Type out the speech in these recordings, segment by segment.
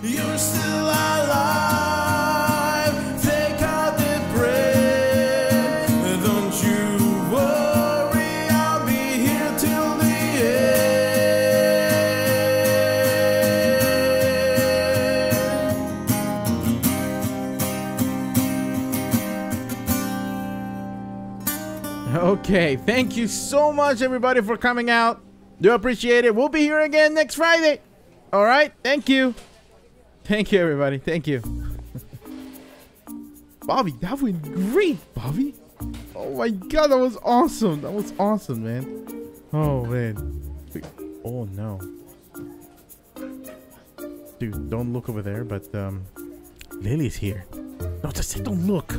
You're still alive. Take out the bread. Don't you worry, I'll be here till the end. Okay, thank you so much everybody for coming out. Do appreciate it. We'll be here again next Friday. All right, thank you. Thank you, everybody. Thank you. Bobby, that went great, Bobby. Oh, my God. That was awesome. That was awesome, man. Oh, man. Oh, no. Dude, don't look over there, but Lily's here. No, just say don't look.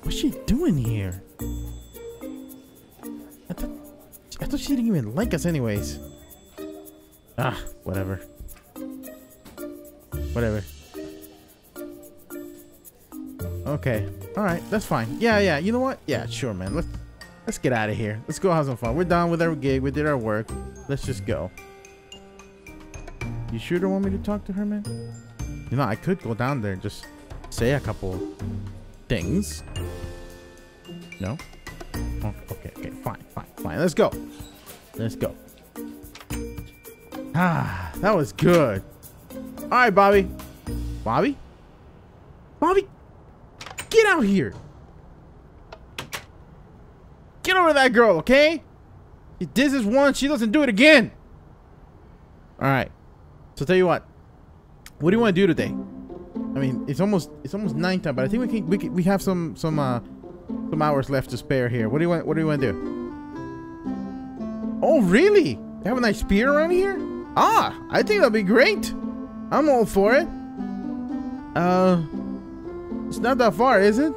What's she doing here? I thought she didn't even like us anyways. Ah, whatever. Whatever. Okay. Alright, that's fine. Yeah, you know what? Yeah, sure, man. Let's get out of here. Let's go have some fun. We're done with our gig. We did our work. Let's just go. You sure don't want me to talk to her, man? You know, I could go down there and just say a couple things. No? Okay, fine. Let's go. Ah, that was good. All right, Bobby. Bobby, get out here. Get over that girl, okay? If this is one, she doesn't do it again. All right. So tell you what do you want to do today? I mean, it's almost nighttime, but I think we have some hours left to spare here. What do you want to do? Oh, really? They have a nice spear around here? Ah, I think that'd be great. I'm all for it. It's not that far, is it?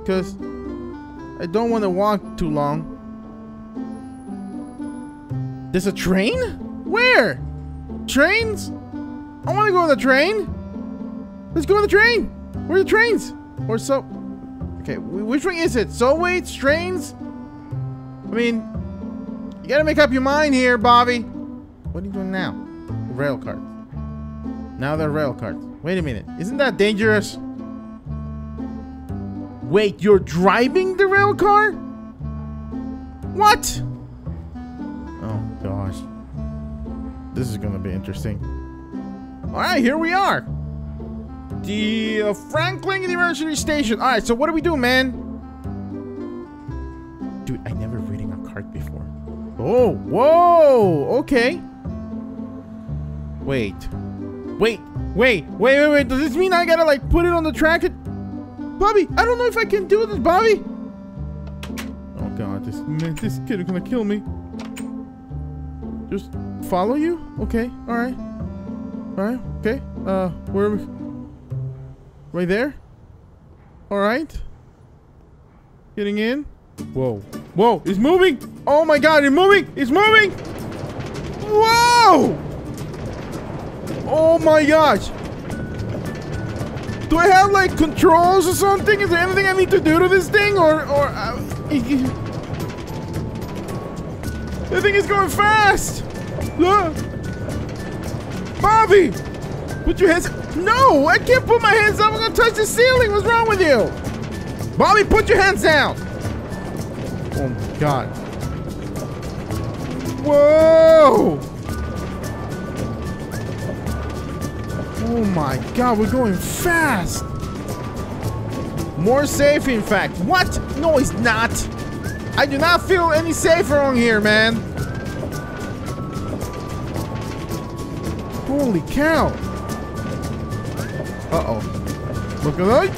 Because I don't want to walk too long. There's a train? Where? Trains? I want to go on the train. Let's go on the train. Where are the trains? Or so. Okay, which way is it? Subways? Trains? I mean, you gotta make up your mind here, Bobby. What are you doing now? Rail carts. Now they're rail carts. Wait a minute. Isn't that dangerous? Wait, you're driving the rail car? What? Oh, gosh. This is gonna be interesting. Alright, here we are. The Franklin University Station. Alright, so what do we do, man? Dude, I never ridden a cart before. Oh, whoa, okay. Wait. Does this mean I gotta, like, put it on the track? Bobby, I don't know if I can do this, Bobby. Oh, God, this kid is gonna kill me. Just follow you? Okay, all right, okay. Where are we? Right there? All right. Getting in. Whoa, it's moving! Oh my God, it's moving! It's moving! Whoa! Oh my gosh! Do I have like controls or something? Is there anything I need to do to this thing? Or the thing is going fast! Look! Bobby! Put your hands up! No! I can't put my hands up! I'm gonna touch the ceiling! What's wrong with you? Bobby, put your hands down! Oh my God. Whoa! Oh my God, we're going fast! More safe, in fact. What? No, it's not! I do not feel any safer on here, man! Holy cow! Uh-oh. Look at that!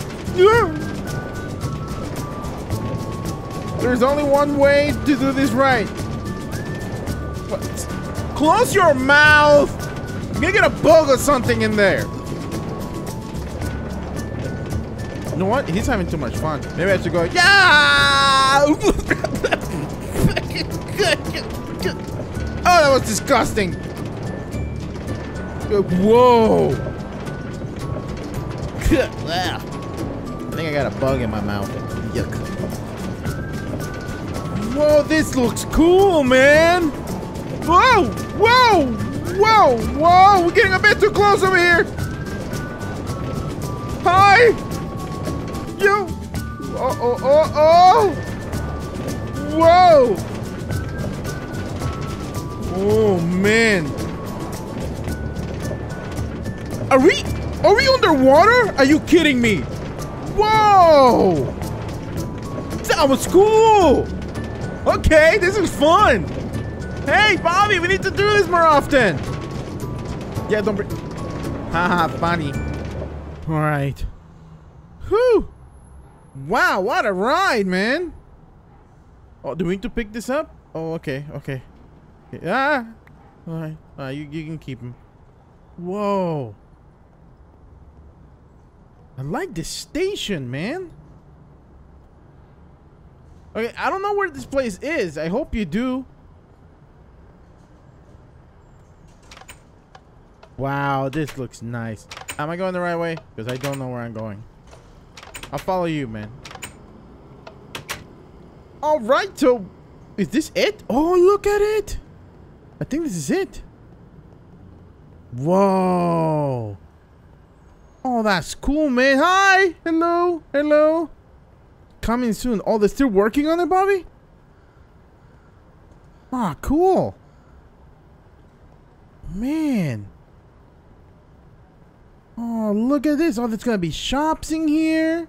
There's only one way to do this right. What? Close your mouth! I'm gonna get a bug or something in there. You know what? He's having too much fun. Maybe I should go. Yeah! Oh, that was disgusting. Whoa! I think I got a bug in my mouth. Yuck. Whoa, this looks cool, man! Whoa! Whoa, whoa, we're getting a bit too close over here. Hi. You. Oh, oh, oh, oh. Whoa. Oh, man. Are we underwater? Are you kidding me? Whoa. That was cool. Okay, this is fun. Hey, Bobby, we need to do this more often. Yeah, don't bring... Haha, funny. All right. Whew. Wow, what a ride, man. Oh, do we need to pick this up? Oh, okay, okay. Yeah. All right. All right, you can keep him. Whoa. I like this station, man. Okay, I don't know where this place is. I hope you do. Wow, this looks nice. Am I going the right way? Because I don't know where I'm going. I'll follow you, man. All right, so is this it? Oh, look at it. I think this is it. Whoa. Oh, that's cool, man. Hi. Hello. Hello. Coming soon. Oh, they're still working on it, Bobby? Ah, cool. Man. Oh, look at this. Oh, there's gonna be shops in here.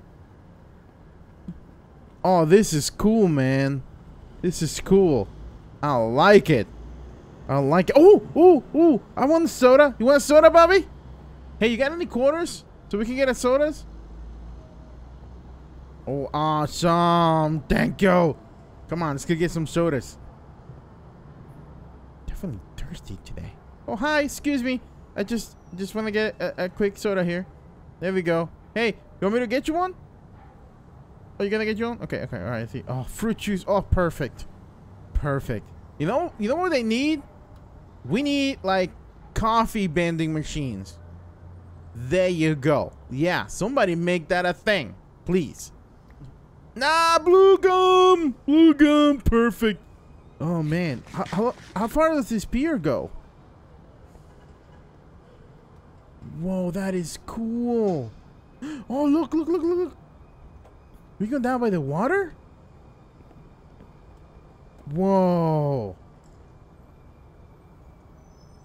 Oh, this is cool, man. This is cool. I like it. I like it. Oh, oh, oh. I want a soda. You want a soda, Bobby? Hey, you got any quarters? So we can get a sodas? Oh, awesome. Thank you. Come on, let's go get some sodas. Definitely thirsty today. Oh, hi. Excuse me. I just want to get a quick soda here. There we go. Hey, you want me to get you one? Oh, you gonna get your own? Okay, okay. All right. I see. Oh, fruit juice. Oh, perfect. Perfect. You know what they need? We need, like, coffee vending machines. There you go. Yeah, somebody make that a thing. Please. Nah, blue gum! Blue gum, perfect. Oh, man. How far does this pier go? Whoa, that is cool. Oh, look, look, look, look, look. We go down by the water? Whoa.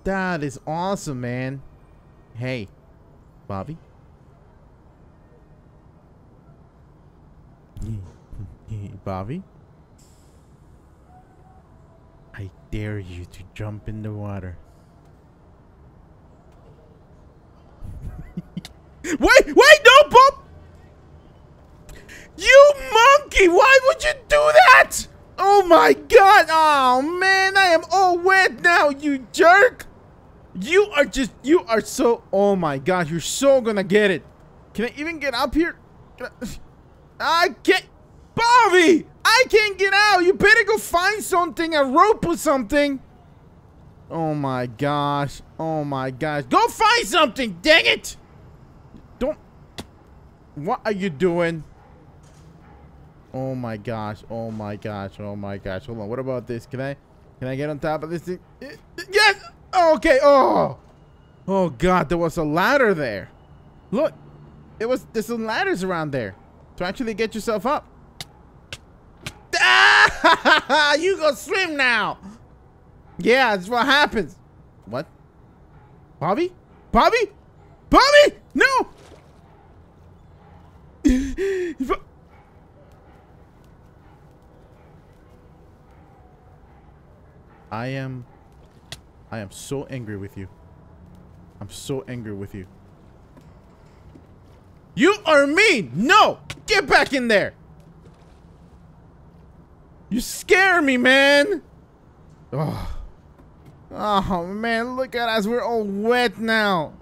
That is awesome, man. Hey, Bobby. Bobby? I dare you to jump in the water. Wait, wait, no, Bob! You monkey! Why would you do that? Oh my god! Oh man, I am all wet now, you jerk! You are just, you are so, oh my god, you're so gonna get it. Can I even get up here? I can't. Bobby! I can't get out! You better go find something, a rope or something! Oh my gosh. Oh my gosh. Go find something, dang it! Don't. What are you doing? Oh my gosh. Oh my gosh. Oh my gosh. Hold on. What about this? Can I get on top of this thing? Yes! Okay. Oh! Oh god, there was a ladder there. Look. There's some ladders around there. To actually get yourself up. Ah! You go swim now. Yeah, that's what happens. What? Bobby? Bobby? Bobby! No! I am so angry with you. I'm so angry with you. You are mean! No! Get back in there! You scare me, man! Oh, oh man, look at us. We're all wet now.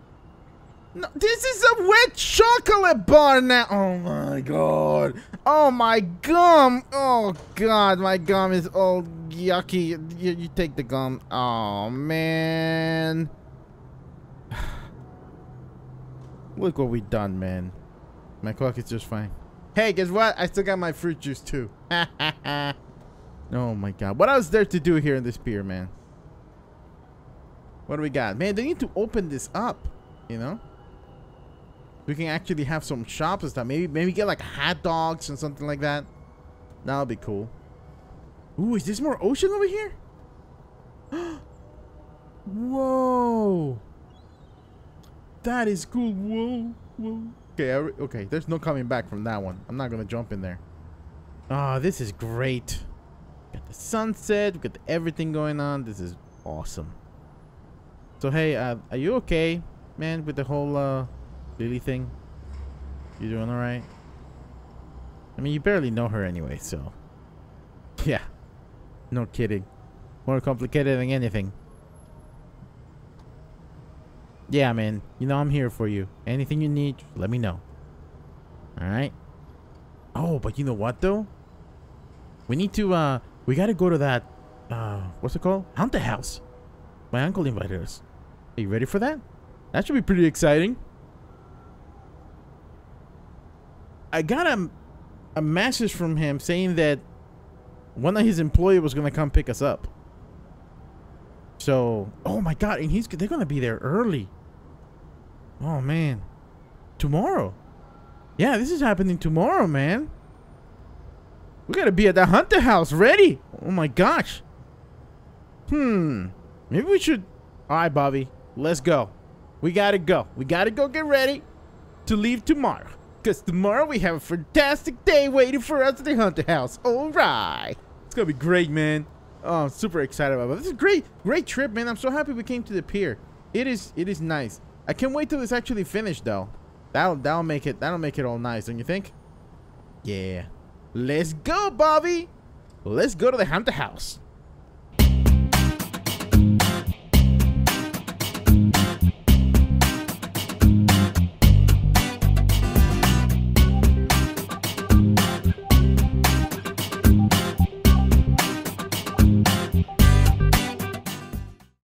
No, this is a wet chocolate bar now. Oh my god. Oh my gum. Oh god, my gum is all yucky. You take the gum. Oh man. Look what we done, man. My clock is just fine. Hey, guess what? I still got my fruit juice too. Oh my god. What else is there to do here in this pier, man? What do we got? Man, they need to open this up, you know? We can actually have some shops and stuff. Maybe get like hot dogs and something like that. That'll be cool. Ooh, is this more ocean over here? Whoa. That is cool. Whoa, whoa. Okay, okay. There's no coming back from that one. I'm not gonna jump in there. Ah, oh, this is great. We got the sunset. We got everything going on. This is awesome. So hey, are you okay, man? With the whole Lily thing? You doing all right? I mean, you barely know her anyway, so yeah. No kidding. More complicated than anything. Yeah, man. You know I'm here for you. Anything you need, let me know. All right. Oh, but you know what though? We need to. We gotta go to that. What's it called? Hunter House. My uncle invited us. Are you ready for that? That should be pretty exciting. I got a message from him saying that one of his employees was gonna come pick us up. So, oh my God, and they're gonna be there early. Oh man, tomorrow. Yeah, this is happening tomorrow, man. We gotta be at the Hunter House ready. Oh my gosh. Maybe we should. All right, Bobby, let's go. We gotta go. We gotta go get ready to leave tomorrow. Because tomorrow we have a fantastic day waiting for us at the Hunter House. All right. It's going to be great, man. Oh, I'm super excited about it. This is great. Great trip, man. I'm so happy we came to the pier. It is nice. I can't wait till it's actually finished, though. That'll make it all nice, don't you think? Yeah. Let's go, Bobby. Let's go to the Hunter House.